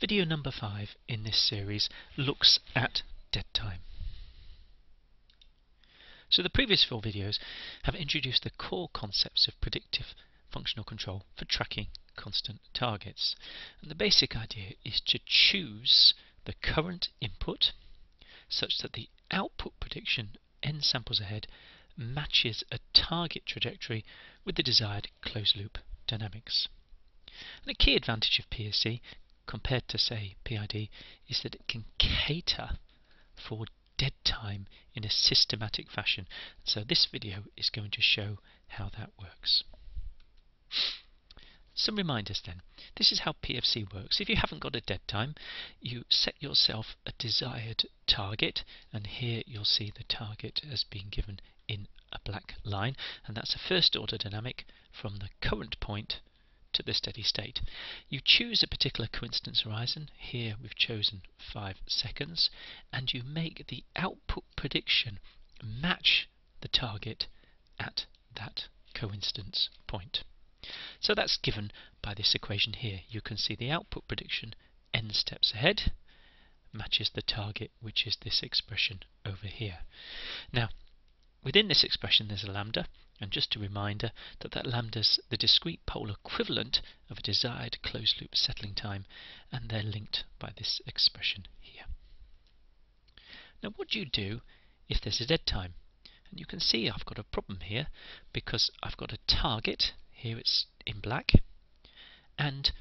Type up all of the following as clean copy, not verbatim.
Video number 5 in this series looks at dead time. So the previous 4 videos have introduced the core concepts of predictive functional control for tracking constant targets. And the basic idea is to choose the current input such that the output prediction n samples ahead matches a target trajectory with the desired closed-loop dynamics. And a key advantage of PFC compared to, say, PID is that it can cater for dead time in a systematic fashion. So this video is going to show how that works. Some reminders then. This is how PFC works. If you haven't got a dead time, you set yourself a desired target, and here you'll see the target as being given in a black line, and that's a first order dynamic from the current point to the steady state. You choose a particular coincidence horizon, here we've chosen 5 seconds, and you make the output prediction match the target at that coincidence point. So that's given by this equation here. You can see the output prediction n steps ahead matches the target, which is this expression over here. Now, within this expression there's a lambda, and just a reminder that lambda's the discrete pole equivalent of a desired closed loop settling time, and they're linked by this expression here. Now, what do you do if there's a dead time? And you can see I've got a problem here because I've got a target. Here it's in black, and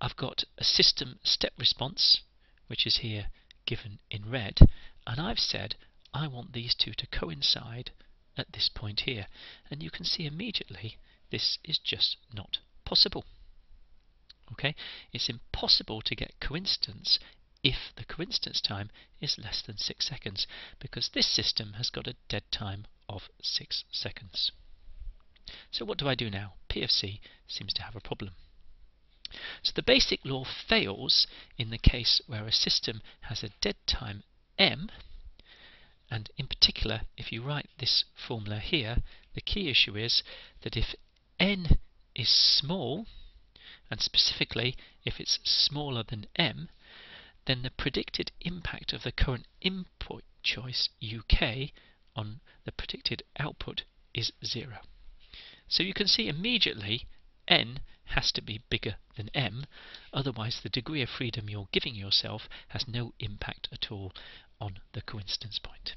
I've got a system step response, which is here given in red, and I've said I want these two to coincide at this point here, and you can see immediately this is just not possible. Okay, it's impossible to get coincidence if the coincidence time is less than 6 seconds, because this system has got a dead time of 6 seconds. So what do I do now? PFC seems to have a problem. So the basic law fails in the case where a system has a dead time m, and in particular if you write this formula here, the key issue is that if n is small, and specifically if it's smaller than m, then the predicted impact of the current input choice UK on the predicted output is 0. So you can see immediately n has to be bigger than m, otherwise the degree of freedom you're giving yourself has no impact at all on the coincidence point.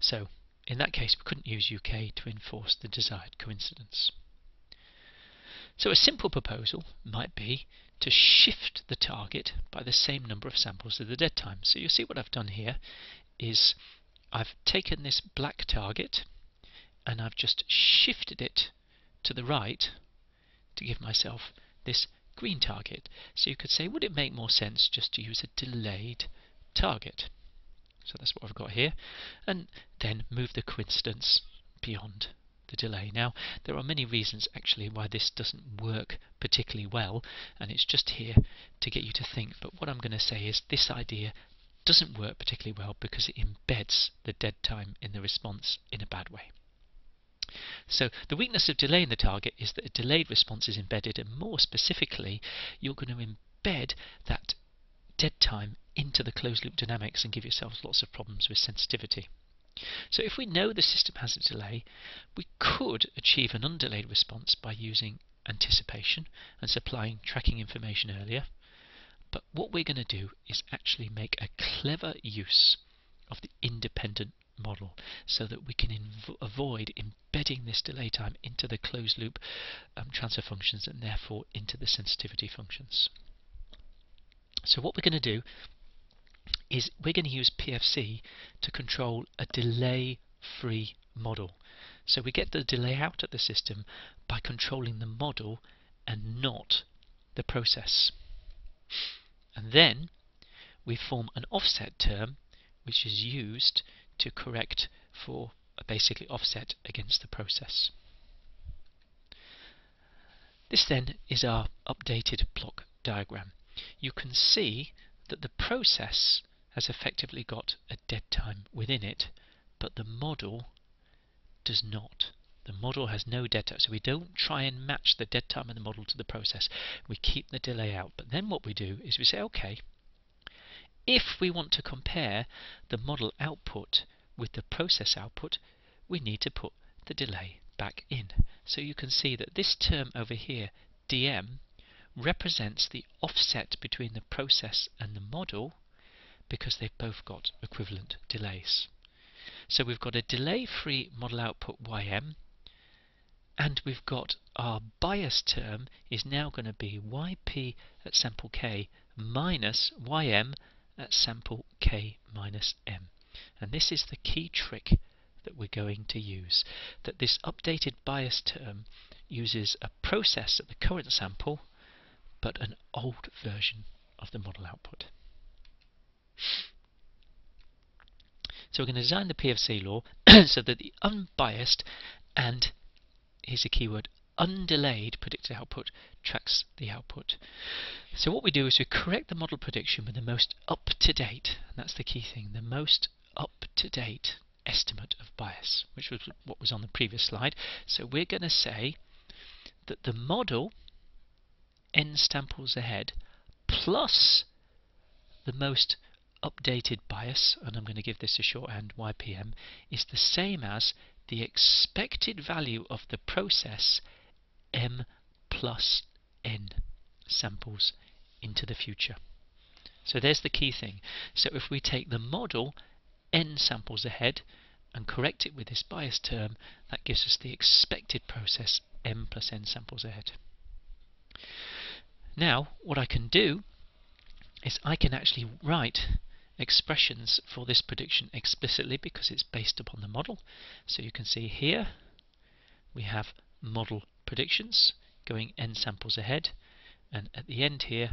So in that case we couldn't use UK to enforce the desired coincidence. So a simple proposal might be to shift the target by the same number of samples of the dead time. So you see what I've done here is I've taken this black target and I've just shifted it to the right to give myself this green target. So you could say, would it make more sense just to use a delayed target? So that's what I've got here, and then move the coincidence beyond the delay. Now, there are many reasons actually why this doesn't work particularly well, and it's just here to get you to think, but what I'm going to say is this idea doesn't work particularly well because it embeds the dead time in the response in a bad way. So the weakness of delaying the target is that a delayed response is embedded, and more specifically you're going to embed that dead time into the closed loop dynamics and give yourselves lots of problems with sensitivity. So if we know the system has a delay, we could achieve an undelayed response by using anticipation and supplying tracking information earlier, but what we're going to do is actually make a clever use of the independent model so that we can avoid embedding this delay time into the closed loop transfer functions and therefore into the sensitivity functions. So what we're going to do is we're going to use PFC to control a delay-free model. So we get the delay out of the system by controlling the model and not the process. And then we form an offset term which is used to correct for a basically offset against the process. This then is our updated block diagram. You can see that the process has effectively got a dead time within it, but the model does not. The model has no dead time, so we don't try and match the dead time of the model to the process. We keep the delay out. But then what we do is we say, okay, if we want to compare the model output with the process output, we need to put the delay back in. So you can see that this term over here, dm, represents the offset between the process and the model because they've both got equivalent delays. So we've got a delay-free model output ym, and we've got our bias term is now going to be yp at sample k minus ym at sample k minus m. And this is the key trick that we're going to use, that this updated bias term uses a process at the current sample but an old version of the model output. So we're going to design the PFC law so that the unbiased and, here's a keyword, undelayed predicted output tracks the output. So what we do is we correct the model prediction with the most up-to-date, and that's the key thing, the most up-to-date estimate of bias, which was what was on the previous slide. So we're going to say that the model n samples ahead plus the most updated bias, and I'm going to give this a shorthand, YPM, is the same as the expected value of the process m plus n samples into the future. So there's the key thing. So if we take the model n samples ahead and correct it with this bias term, that gives us the expected process m plus n samples ahead. Now what I can do is I can actually write expressions for this prediction explicitly because it's based upon the model. So you can see here we have model predictions going n samples ahead, and at the end here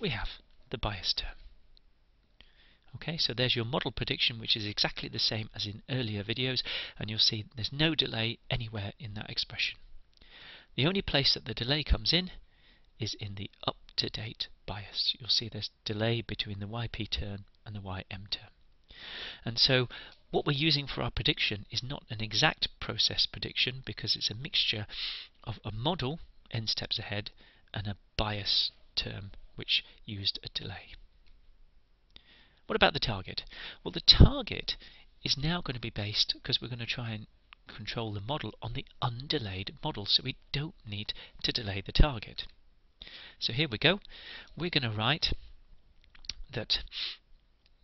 we have the bias term. Okay, so there's your model prediction, which is exactly the same as in earlier videos, and you'll see there's no delay anywhere in that expression. The only place that the delay comes in is in the up-to-date bias. You'll see there's delay between the YP term and the YM term. And so what we're using for our prediction is not an exact process prediction because it's a mixture of a model n steps ahead and a bias term which used a delay. What about the target? Well, the target is now going to be based, because we're going to try and control the model, on the undelayed model, so we don't need to delay the target. So here we go. We're going to write that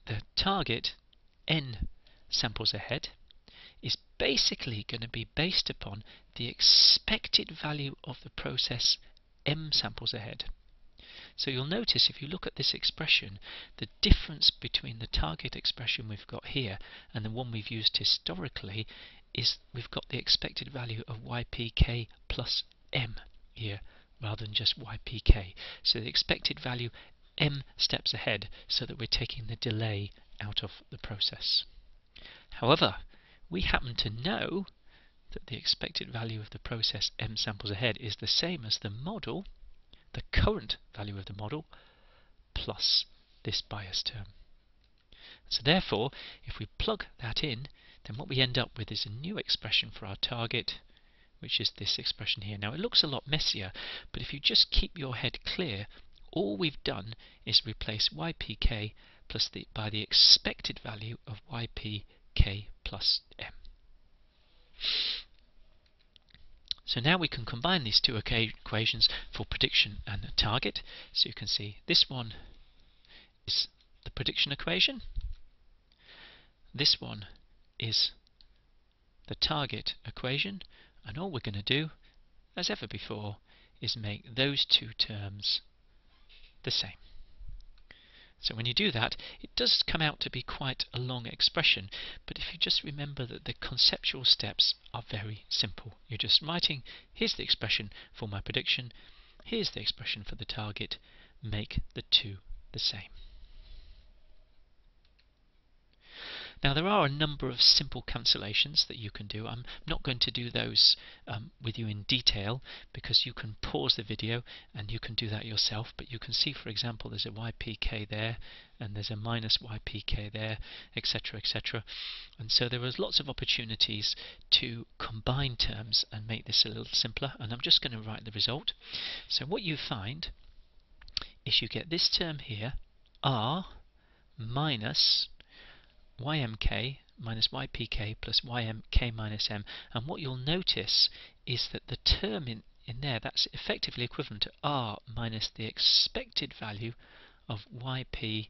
the target n samples ahead is basically going to be based upon the expected value of the process m samples ahead. So you'll notice if you look at this expression, the difference between the target expression we've got here and the one we've used historically is we've got the expected value of ypk plus m here, rather than just ypk. So the expected value m steps ahead, so that we're taking the delay out of the process. However, we happen to know that the expected value of the process m samples ahead is the same as the model, the current value of the model, plus this bias term. So therefore, if we plug that in, then what we end up with is a new expression for our target, which is this expression here. Now it looks a lot messier, but if you just keep your head clear, all we've done is replace ypk plus by the expected value of ypk plus m. So now we can combine these two equations for prediction and the target. So you can see this one is the prediction equation, this one is the target equation, and all we're going to do, as ever before, is make those two terms the same. So when you do that, it does come out to be quite a long expression, but if you just remember that the conceptual steps are very simple. You're just writing, here's the expression for my prediction, here's the expression for the target, make the two the same. Now there are a number of simple cancellations that you can do. I'm not going to do those with you in detail because you can pause the video and you can do that yourself, but you can see, for example, there's a YPK there and there's a minus YPK there, etc, etc. And so there was lots of opportunities to combine terms and make this a little simpler, and I'm just going to write the result. So what you find is you get this term here, R minus YMK minus YPK plus YMK minus M, and what you'll notice is that the term in there, that's effectively equivalent to R minus the expected value of YPK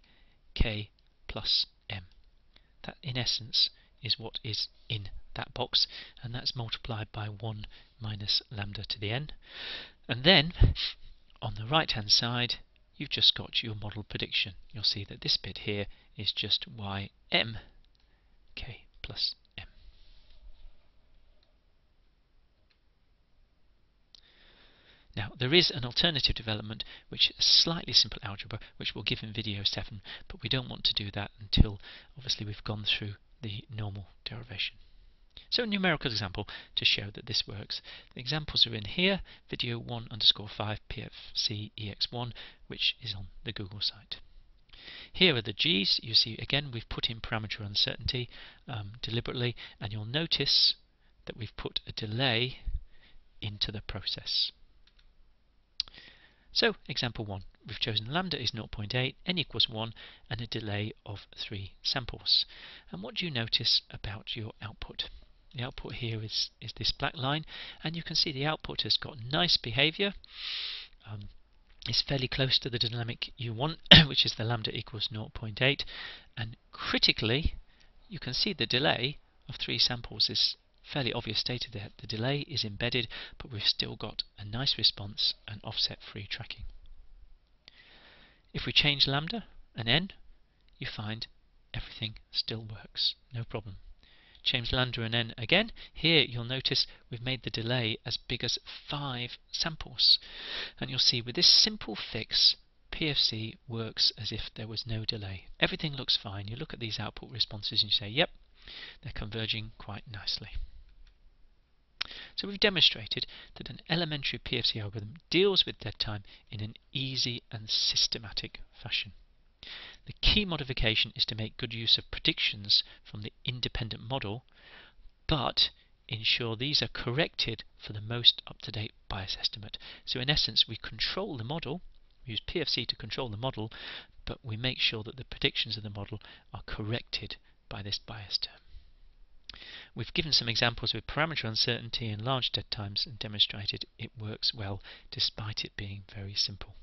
plus M. That in essence is what is in that box, and that's multiplied by 1 minus lambda to the n. And then on the right hand side you've just got your model prediction. You'll see that this bit here is just YMK plus M. Now there is an alternative development which is slightly simple algebra, which we'll give in video 7, but we don't want to do that until obviously we've gone through the normal derivation. So a numerical example to show that this works. The examples are in here, video 1_5 PFC EX1, which is on the Google site. Here are the G's. You see again we've put in parameter uncertainty deliberately, and you'll notice that we've put a delay into the process. So example 1, we've chosen lambda is 0.8, n equals 1, and a delay of 3 samples. And what do you notice about your output? The output here is this black line, and you can see the output has got nice behaviour. It's fairly close to the dynamic you want, which is the lambda equals 0.8, and critically you can see the delay of 3 samples is fairly obvious, stated that the delay is embedded, but we've still got a nice response and offset free tracking. If we change lambda and n, you find everything still works, no problem. Change lambda and n again. Here you'll notice we've made the delay as big as 5 samples, and you'll see with this simple fix PFC works as if there was no delay. Everything looks fine. You look at these output responses and you say, yep, they're converging quite nicely. So we've demonstrated that an elementary PFC algorithm deals with dead time in an easy and systematic fashion. The key modification is to make good use of predictions from the independent model, but ensure these are corrected for the most up-to-date bias estimate. So in essence, we control the model, we use PFC to control the model, but we make sure that the predictions of the model are corrected by this bias term. We've given some examples with parameter uncertainty and large dead times and demonstrated it works well despite it being very simple.